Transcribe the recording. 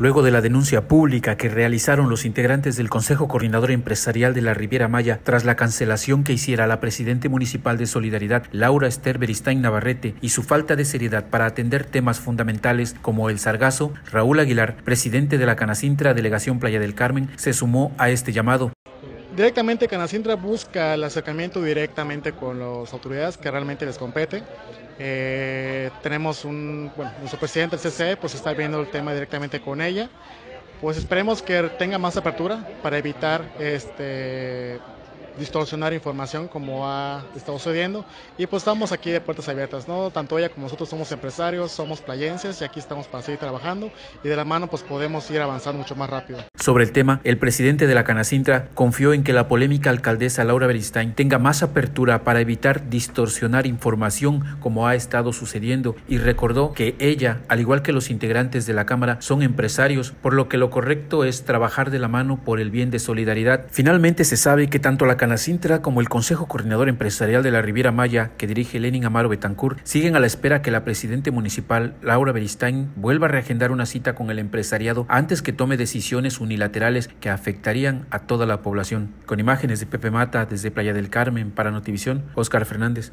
Luego de la denuncia pública que realizaron los integrantes del Consejo Coordinador Empresarial de la Riviera Maya tras la cancelación que hiciera la presidenta municipal de Solidaridad, Laura Beristain Navarrete, y su falta de seriedad para atender temas fundamentales como el sargazo, Raúl Aguilar, presidente de la Canacintra, Delegación Playa del Carmen, se sumó a este llamado. Directamente Canacintra busca el acercamiento directamente con las autoridades que realmente les compete. Tenemos nuestro presidente del CCE pues está viendo el tema directamente con ella. Pues esperemos que tenga más apertura para evitar distorsionar información como ha estado sucediendo, y pues estamos aquí de puertas abiertas, ¿no? Tanto ella como nosotros somos empresarios, somos playenses y aquí estamos para seguir trabajando, y de la mano pues podemos ir avanzando mucho más rápido. Sobre el tema, el presidente de la Canacintra confió en que la polémica alcaldesa Laura Beristain tenga más apertura para evitar distorsionar información como ha estado sucediendo, y recordó que ella, al igual que los integrantes de la Cámara, son empresarios, por lo que lo correcto es trabajar de la mano por el bien de Solidaridad. Finalmente se sabe que tanto la Canacintra como el Consejo Coordinador Empresarial de la Riviera Maya, que dirige Lenin Amaro Betancur, siguen a la espera que la presidenta municipal, Laura Beristain, vuelva a reagendar una cita con el empresariado antes que tome decisiones unilaterales que afectarían a toda la población. Con imágenes de Pepe Mata desde Playa del Carmen para Notivision, Oscar Fernández.